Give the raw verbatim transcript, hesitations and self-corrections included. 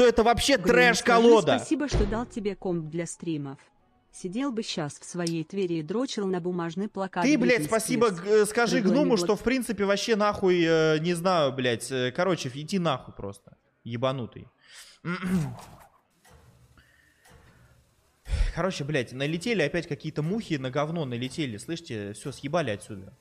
то это вообще трэш-колода. Спасибо, что дал тебе комп для стримов. Сидел бы сейчас в своей Твери и дрочил на бумажный плакат. Ты, блядь, спасибо, скажи гному, что в принципе вообще нахуй, э, не знаю, блядь. Короче, иди нахуй просто. Ебанутый. Короче, блядь, налетели опять какие-то мухи на говно, налетели. Слышите, все, съебали отсюда.